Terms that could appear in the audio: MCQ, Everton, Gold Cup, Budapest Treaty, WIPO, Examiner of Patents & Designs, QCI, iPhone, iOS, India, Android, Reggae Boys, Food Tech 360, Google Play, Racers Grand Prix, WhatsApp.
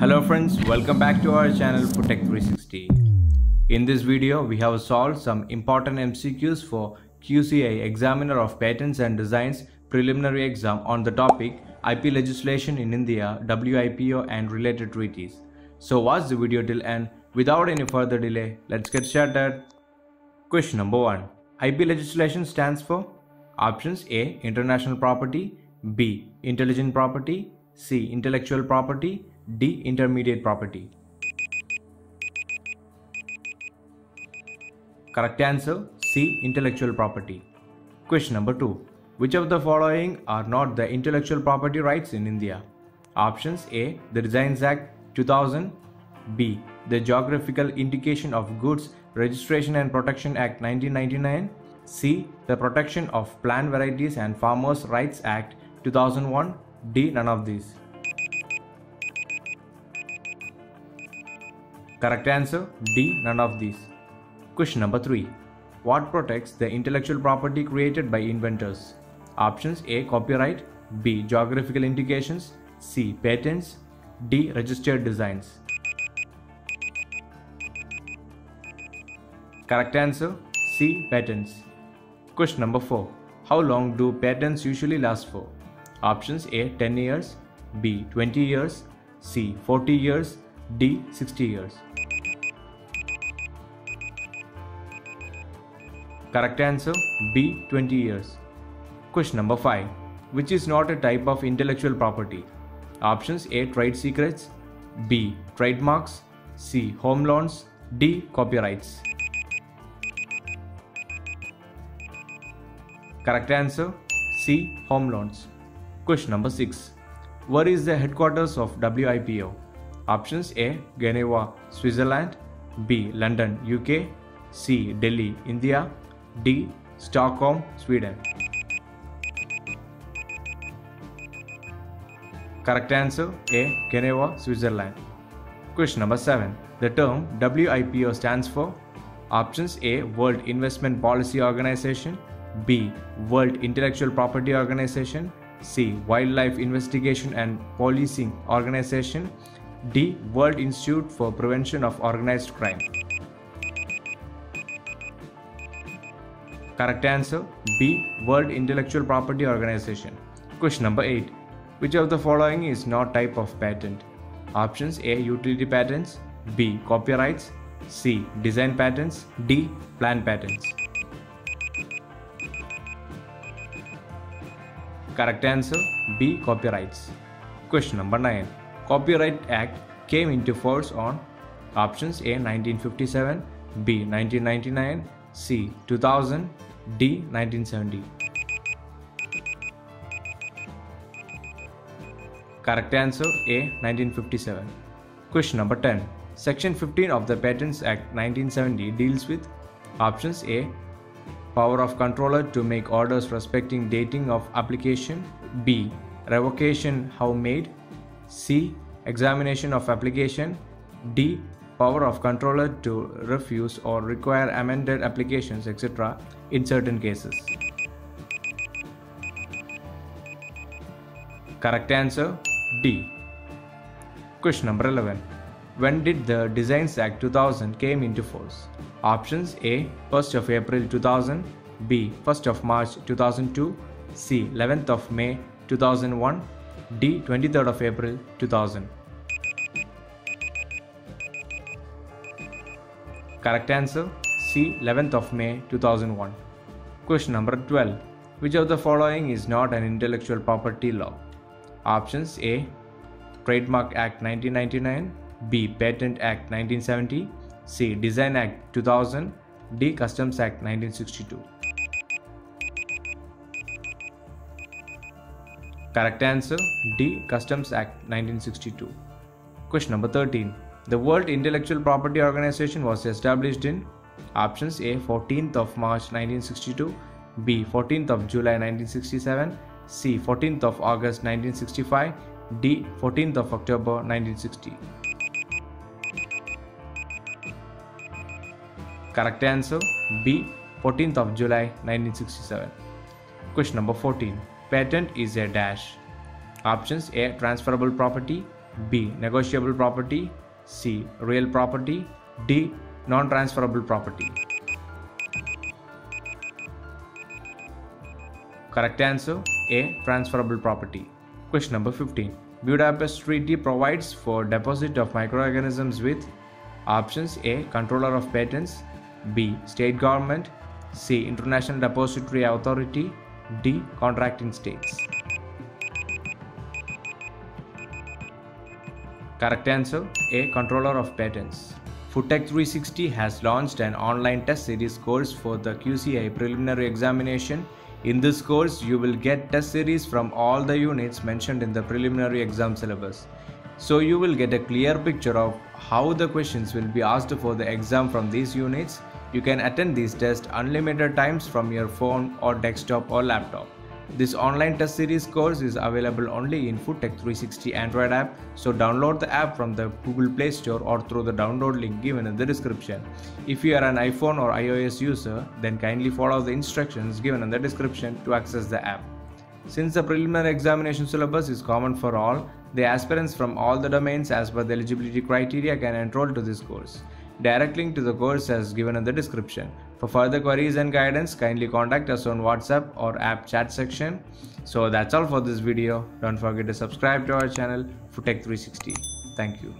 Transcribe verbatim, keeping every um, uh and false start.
Hello friends, welcome back to our channel Food Tech three sixty. In this video, we have solved some important M C Qs for Q C I Examiner of Patents and Designs preliminary exam on the topic I P legislation in India, W I P O and related treaties. So watch the video till end. Without any further delay, let's get started. Question number one. I P legislation stands for options A. International property, B. Intelligent property, C. Intellectual property, D. Intermediate property. Correct answer C. Intellectual property. Question number two. Which of the following are not the intellectual property rights in India? Options A. The Designs Act two thousand, B. The Geographical Indication of Goods Registration and Protection Act nineteen ninety-nine, C. The Protection of Plant Varieties and Farmers' Rights Act two thousand one, D. None of these. Correct answer D. None of these. Question number three. What protects the intellectual property created by inventors? Options A. Copyright, B. Geographical indications, C. Patents, D. Registered designs. Correct answer C. Patents. Question number four. How long do patents usually last for? Options A. ten years, B. twenty years, C. forty years, D. sixty years. Correct answer B. twenty years. Question number five. Which is not a type of intellectual property? Options A. Trade secrets, B. Trademarks, C. Home loans, D. Copyrights. Correct answer C. Home loans. Question number six. Where is the headquarters of W I P O? Options A. Geneva, Switzerland, B. London, U K, C. Delhi, India, D. Stockholm, Sweden. Correct answer A. Geneva, Switzerland. Question number seven. The term W I P O stands for options A. World Investment Policy Organization, B. World Intellectual Property Organization, C. Wildlife Investigation and Policing Organization, D. World Institute for Prevention of Organized Crime. Correct answer B. World Intellectual Property Organization. Question number eight. Which of the following is not type of patent? Options A. Utility patents, B. Copyrights, C. Design patents, D. Plan patents. Correct answer B. Copyrights. Question number nine. Copyright Act came into force on options A. nineteen fifty-seven, B. nineteen ninety-nine, C. two thousand, D. nineteen seventy. Correct answer A. nineteen fifty-seven. Question number ten. Section fifteen of the Patents Act nineteen seventy deals with options A. Power of controller to make orders respecting dating of application, B. Revocation how made, C. Examination of application, D. Power of controller to refuse or require amended applications, et cetera in certain cases. Correct answer D. Question number eleven. When did the Designs Act two thousand came into force? Options A. first of April two thousand, B. first of March two thousand two, C. eleventh of May two thousand one, D. twenty-third of April two thousand. Correct answer C. eleventh of May two thousand one. Question number twelve. Which of the following is not an intellectual property law? Options A. Trademark Act nineteen ninety-nine, B. Patent Act nineteen seventy, C. Design Act two thousand, D. Customs Act nineteen sixty-two. Correct answer D. Customs Act nineteen sixty-two. Question number thirteen. The World Intellectual Property Organization was established in options A. fourteenth of March nineteen sixty-two, B. fourteenth of July nineteen sixty-seven, C. fourteenth of August nineteen sixty-five, D. fourteenth of October nineteen sixty. Correct answer B. fourteenth of July nineteen sixty-seven. Question number fourteen. Patent is a dash. Options A. Transferable property, B. Negotiable property. C. Real property. D. Non-transferable property. Correct answer A. Transferable property. Question number fifteen. Budapest Treaty provides for deposit of microorganisms with options A. Controller of patents. B. State government. C. International Depository Authority. D. Contracting states. Correct answer A. Controller of patents. Food Tech three sixty has launched an online test series course for the Q C I preliminary examination. In this course, you will get test series from all the units mentioned in the preliminary exam syllabus. So you will get a clear picture of how the questions will be asked for the exam from these units. You can attend these tests unlimited times from your phone or desktop or laptop. This online test series course is available only in Food Tech three sixty Android app, so download the app from the Google Play Store or through the download link given in the description. If you are an iPhone or iOS user, then kindly follow the instructions given in the description to access the app. Since the preliminary examination syllabus is common for all, the aspirants from all the domains as per the eligibility criteria can enroll to this course. Direct link to the course as given in the description. For further queries and guidance, kindly contact us on WhatsApp or app chat section. So that's all for this video. Don't forget to subscribe to our channel, Food Tech three sixty. Thank you.